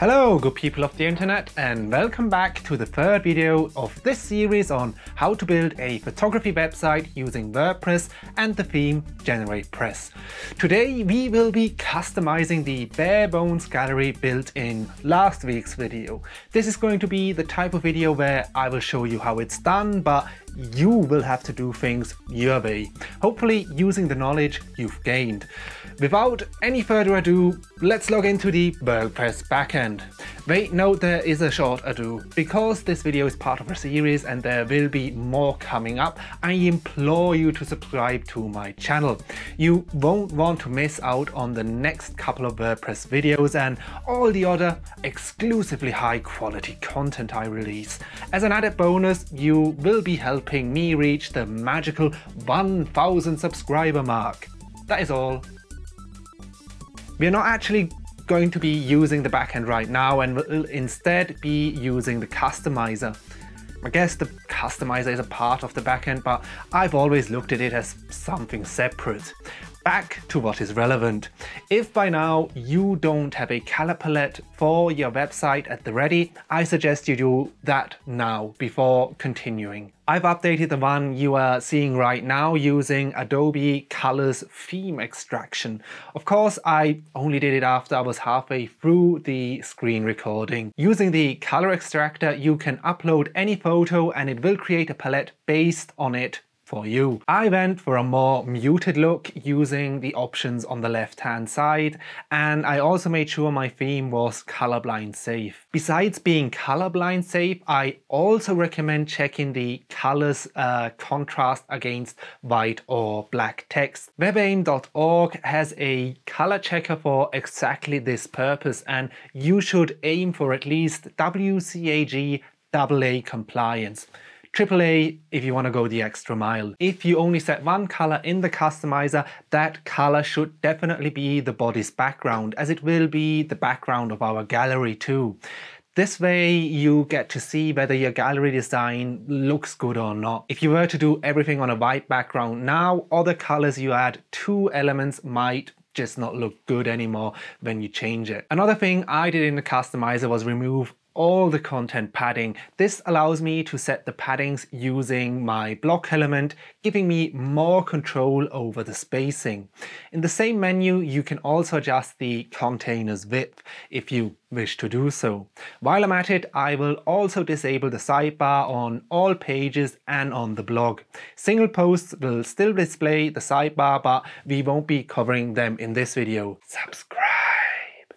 Hello good people of the internet, and welcome back to the third video of this series on how to build a photography website using WordPress and the theme GeneratePress. Today we will be customizing the bare bones gallery built in last week's video. This is going to be the type of video where I will show you how it's done, but you will have to do things your way, hopefully using the knowledge you've gained. Without any further ado, let's log into the WordPress backend. Wait, no, there is a short ado. Because this video is part of a series and there will be more coming up, I implore you to subscribe to my channel. You won't want to miss out on the next couple of WordPress videos and all the other exclusively high quality content I release. As an added bonus, you will be helping me reach the magical 1000 subscriber mark. That is all. We're not actually going to be using the backend right now, and will instead be using the customizer. I guess the customizer is a part of the backend, but I've always looked at it as something separate. Back to what is relevant. If by now you don't have a color palette for your website at the ready, I suggest you do that now before continuing. I've updated the one you are seeing right now using Adobe Colors theme extraction. Of course, I only did it after I was halfway through the screen recording. Using the color extractor, you can upload any photo and it will create a palette based on it for you. I went for a more muted look using the options on the left hand side, and I also made sure my theme was colorblind safe. Besides being colorblind safe, I also recommend checking the colors contrast against white or black text. WebAIM.org has a color checker for exactly this purpose, and you should aim for at least WCAG AA compliance. AAA if you want to go the extra mile. If you only set one color in the customizer, that color should definitely be the body's background, as it will be the background of our gallery too. This way you get to see whether your gallery design looks good or not. If you were to do everything on a white background now, other colors you add to elements might just not look good anymore when you change it. Another thing I did in the customizer was remove all the content padding. This allows me to set the paddings using my block element, giving me more control over the spacing. In the same menu, you can also adjust the container's width if you wish to do so. While I'm at it, I will also disable the sidebar on all pages and on the blog. Single posts will still display the sidebar, but we won't be covering them in this video. Subscribe!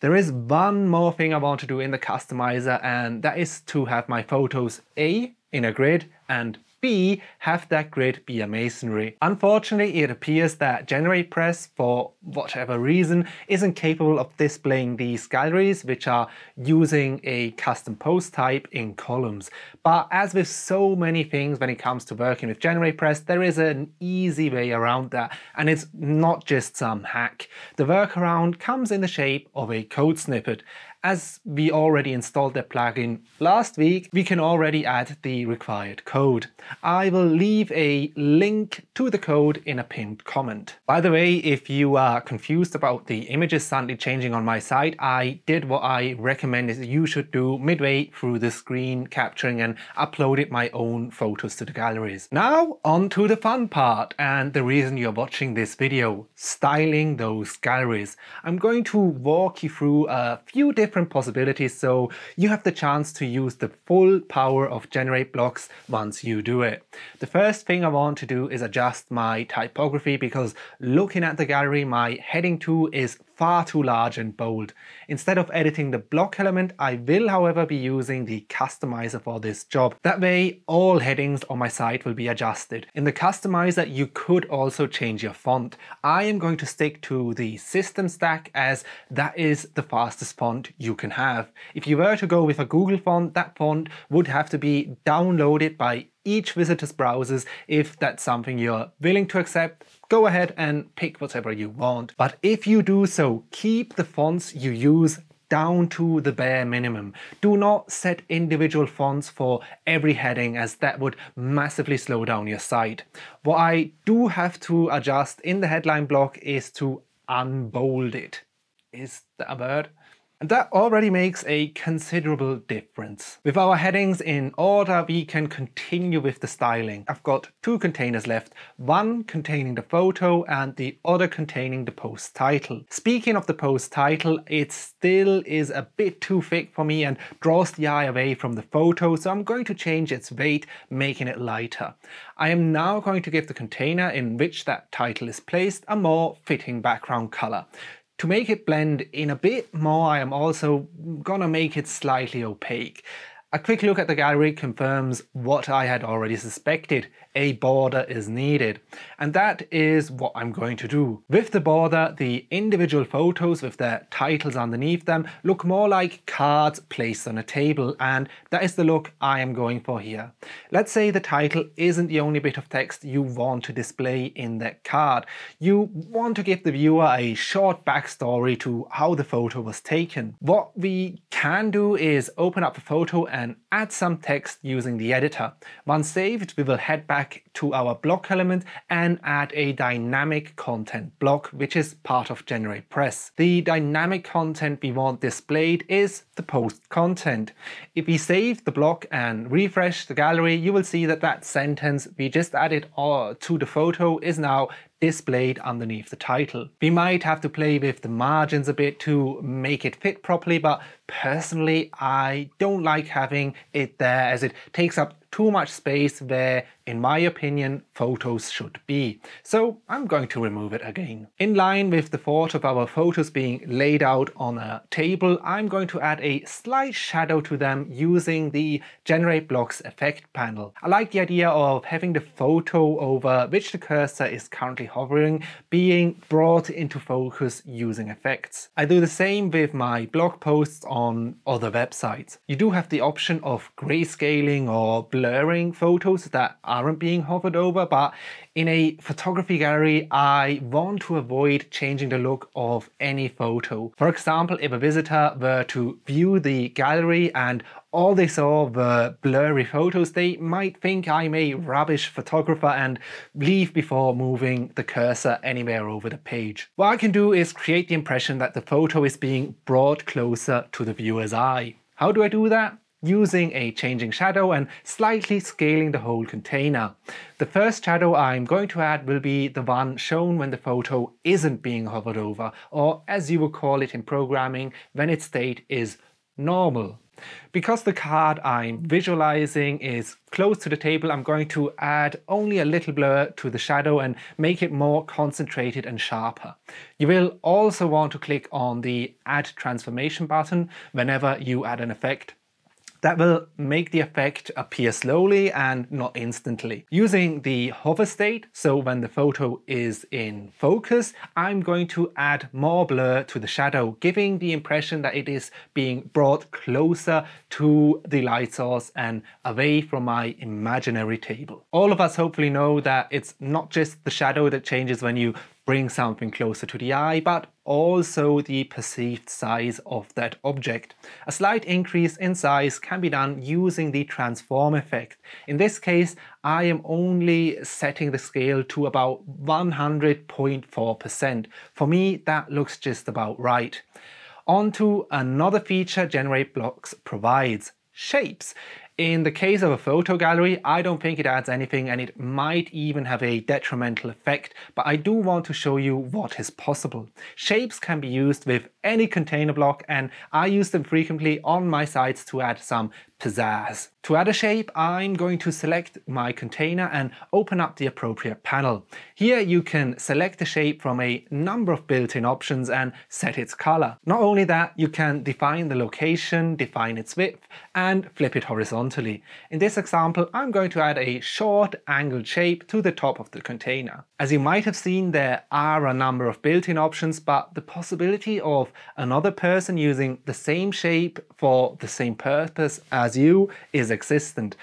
There is one more thing I want to do in the customizer, and that is to have my photos A, in a grid, and B, have that grid be a masonry. Unfortunately, it appears that GeneratePress, for whatever reason, isn't capable of displaying these galleries, which are using a custom post type, in columns. But as with so many things when it comes to working with GeneratePress, there is an easy way around that, and it's not just some hack. The workaround comes in the shape of a code snippet. As we already installed the plugin last week, we can already add the required code. I will leave a link to the code in a pinned comment. By the way, if you are confused about the images suddenly changing on my site, I did what I recommended you should do midway through the screen capturing and uploaded my own photos to the galleries. Now on to the fun part, and the reason you're watching this video, styling those galleries. I'm going to walk you through a few different possibilities, so you have the chance to use the full power of GenerateBlocks once you do it. The first thing I want to do is adjust my typography, because looking at the gallery, my heading 2 is far too large and bold. Instead of editing the block element, I will however be using the customizer for this job. That way all headings on my site will be adjusted. In the customizer you could also change your font. I am going to stick to the system stack, as that is the fastest font you can have. If you were to go with a Google font, that font would have to be downloaded by each visitor's browsers. If that's something you're willing to accept, go ahead and pick whatever you want. But if you do so, keep the fonts you use down to the bare minimum. Do not set individual fonts for every heading, as that would massively slow down your site. What I do have to adjust in the headline block is to unbold it. Is that a word? And that already makes a considerable difference. With our headings in order, we can continue with the styling. I've got two containers left, one containing the photo and the other containing the post title. Speaking of the post title, it still is a bit too thick for me and draws the eye away from the photo, so I'm going to change its weight, making it lighter. I am now going to give the container in which that title is placed a more fitting background color. To make it blend in a bit more, I am also gonna make it slightly opaque. A quick look at the gallery confirms what I had already suspected. A border is needed. And that is what I'm going to do. With the border, the individual photos with their titles underneath them look more like cards placed on a table, and that is the look I am going for here. Let's say the title isn't the only bit of text you want to display in that card. You want to give the viewer a short backstory to how the photo was taken. What we can do is open up the photo and add some text using the editor. Once saved, we will head back to our block element and add a dynamic content block, which is part of GeneratePress. The dynamic content we want displayed is the post content. If we save the block and refresh the gallery, you will see that that sentence we just added to the photo is now displayed underneath the title. We might have to play with the margins a bit to make it fit properly, but personally I don't like having it there as it takes up too much space where, in my opinion, photos should be. So I'm going to remove it again. In line with the thought of our photos being laid out on a table, I'm going to add a slight shadow to them using the GenerateBlocks effect panel. I like the idea of having the photo over which the cursor is currently hovering being brought into focus using effects. I do the same with my blog posts on other websites. You do have the option of grayscaling or blurring photos that aren't being hovered over, but in a photography gallery, I want to avoid changing the look of any photo. For example, if a visitor were to view the gallery and all they saw were blurry photos, they might think I'm a rubbish photographer and leave before moving the cursor anywhere over the page. What I can do is create the impression that the photo is being brought closer to the viewer's eye. How do I do that? Using a changing shadow and slightly scaling the whole container. The first shadow I'm going to add will be the one shown when the photo isn't being hovered over, or as you would call it in programming, when its state is normal. Because the card I'm visualizing is close to the table, I'm going to add only a little blur to the shadow and make it more concentrated and sharper. You will also want to click on the Add Transformation button whenever you add an effect. That will make the effect appear slowly and not instantly. Using the hover state, so when the photo is in focus, I'm going to add more blur to the shadow, giving the impression that it is being brought closer to the light source and away from my imaginary table. All of us hopefully know that it's not just the shadow that changes when you bring something closer to the eye, but also the perceived size of that object. A slight increase in size can be done using the transform effect. In this case, I am only setting the scale to about 100.4%. For me, that looks just about right. On to another feature GenerateBlocks provides, shapes. In the case of a photo gallery, I don't think it adds anything and it might even have a detrimental effect, but I do want to show you what is possible. Shapes can be used with any container block and I use them frequently on my sites to add some pizzazz. To add a shape, I'm going to select my container and open up the appropriate panel. Here you can select the shape from a number of built-in options and set its color. Not only that, you can define the location, define its width, and flip it horizontally. In this example, I'm going to add a short angled shape to the top of the container. As you might have seen, there are a number of built-in options, but the possibility of another person using the same shape for the same purpose as you is existent.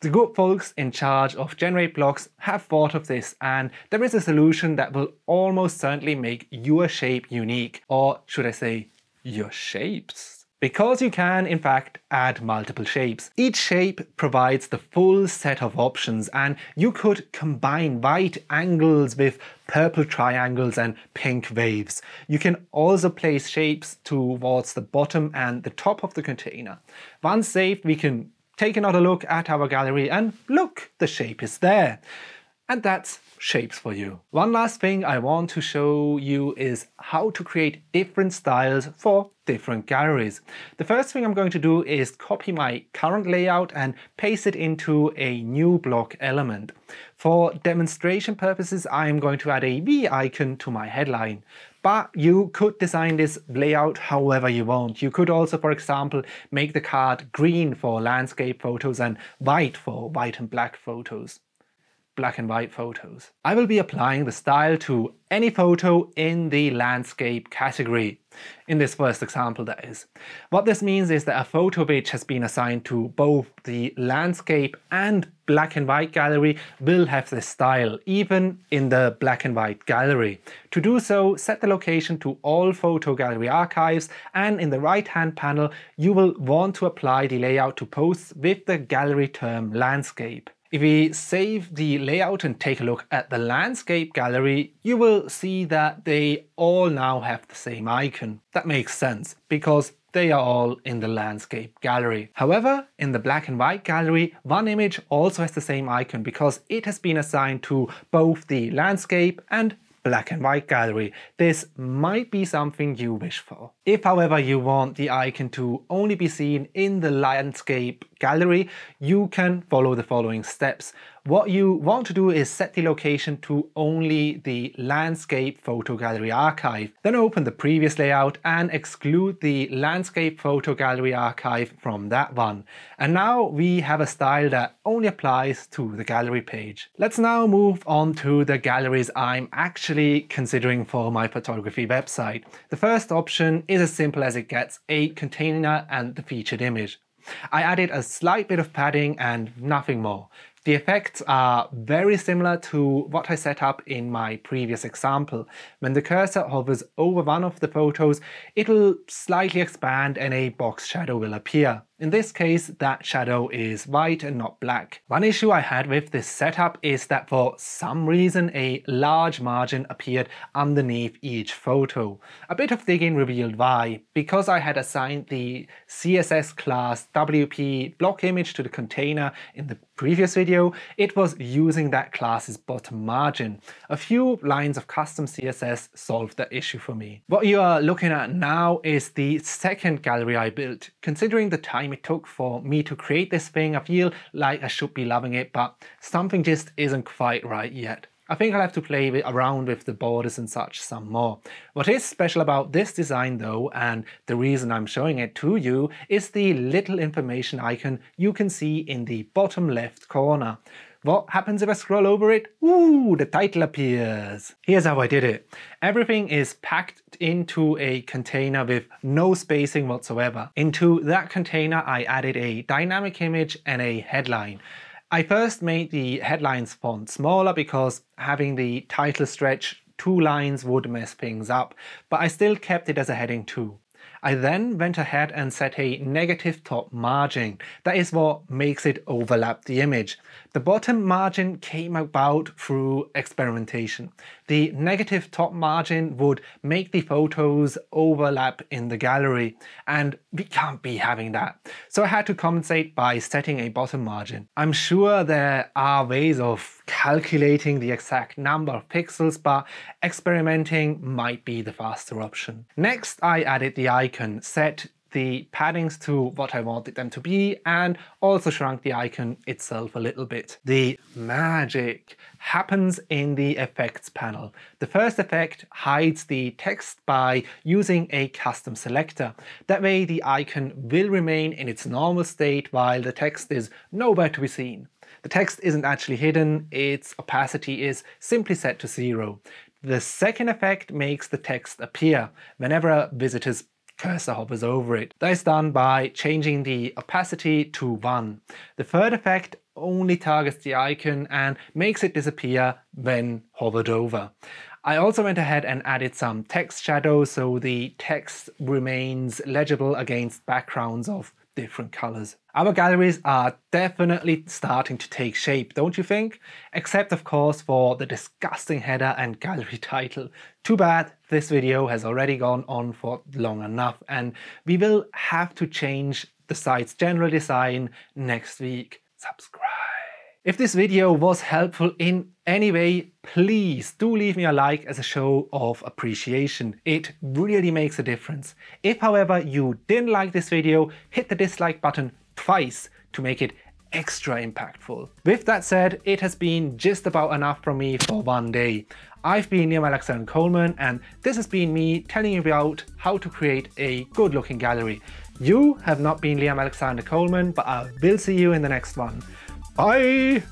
The good folks in charge of GenerateBlocks have thought of this, and there is a solution that will almost certainly make your shape unique, or should I say, your shapes. because you can, in fact, add multiple shapes. Each shape provides the full set of options, and you could combine white angles with purple triangles and pink waves. You can also place shapes towards the bottom and the top of the container. Once saved, we can take another look at our gallery and look, the shape is there. And that's shapes for you. One last thing I want to show you is how to create different styles for different galleries. The first thing I'm going to do is copy my current layout and paste it into a new block element. For demonstration purposes, I'm going to add a V icon to my headline. But you could design this layout however you want. You could also, for example, make the card green for landscape photos and white for black and white photos. I will be applying the style to any photo in the landscape category. In this first example, that is. What this means is that a photo which has been assigned to both the landscape and black and white gallery will have this style, even in the black and white gallery. To do so, set the location to all photo gallery archives, and in the right-hand panel, you will want to apply the layout to posts with the gallery term landscape. If we save the layout and take a look at the landscape gallery, you will see that they all now have the same icon. That makes sense, because they are all in the landscape gallery. However, in the black and white gallery, one image also has the same icon because it has been assigned to both the landscape and black and white gallery. This might be something you wish for. If, however, you want the icon to only be seen in the landscape gallery, you can follow the following steps. What you want to do is set the location to only the landscape photo gallery archive. Then open the previous layout and exclude the landscape photo gallery archive from that one. And now we have a style that only applies to the gallery page. Let's now move on to the galleries I'm actually considering for my photography website. The first option is as simple as it gets: a container and the featured image. I added a slight bit of padding and nothing more. The effects are very similar to what I set up in my previous example. When the cursor hovers over one of the photos, it'll slightly expand and a box shadow will appear. In this case, that shadow is white and not black. One issue I had with this setup is that for some reason a large margin appeared underneath each photo. A bit of digging revealed why. Because I had assigned the CSS class WP block image to the container in the previous video, it was using that class's bottom margin. A few lines of custom CSS solved that issue for me. What you are looking at now is the second gallery I built. Considering the time it took for me to create this thing, I feel like I should be loving it, but something just isn't quite right yet. I think I'll have to play around with the borders and such some more. What is special about this design though, and the reason I'm showing it to you, is the little information icon you can see in the bottom left corner. What happens if I scroll over it? Ooh, the title appears. Here's how I did it. Everything is packed into a container with no spacing whatsoever. Into that container I added a dynamic image and a headline. I first made the headlines font smaller because having the title stretch two lines would mess things up, but I still kept it as a heading too. I then went ahead and set a negative top margin. That is what makes it overlap the image. The bottom margin came about through experimentation. The negative top margin would make the photos overlap in the gallery, and we can't be having that. So I had to compensate by setting a bottom margin. I'm sure there are ways of calculating the exact number of pixels, but experimenting might be the faster option. Next, I added the icon, set the paddings to what I wanted them to be, and also shrunk the icon itself a little bit. The magic happens in the effects panel. The first effect hides the text by using a custom selector. That way the icon will remain in its normal state while the text is nowhere to be seen. The text isn't actually hidden, its opacity is simply set to 0. The second effect makes the text appear whenever a visitor's cursor hovers over it. That is done by changing the opacity to 1. The third effect only targets the icon and makes it disappear when hovered over. I also went ahead and added some text shadow so the text remains legible against backgrounds of different colors. Our galleries are definitely starting to take shape, don't you think? Except of course for the disgusting header and gallery title. Too bad this video has already gone on for long enough and we will have to change the site's general design next week. Subscribe. If this video was helpful in any way, please do leave me a like as a show of appreciation. It really makes a difference. If, however, you didn't like this video, hit the dislike button twice to make it extra impactful. With that said, it has been just about enough from me for one day. I've been Liam Alexander Colman, and this has been me telling you about how to create a good-looking gallery. You have not been Liam Alexander Colman, but I will see you in the next one. Bye!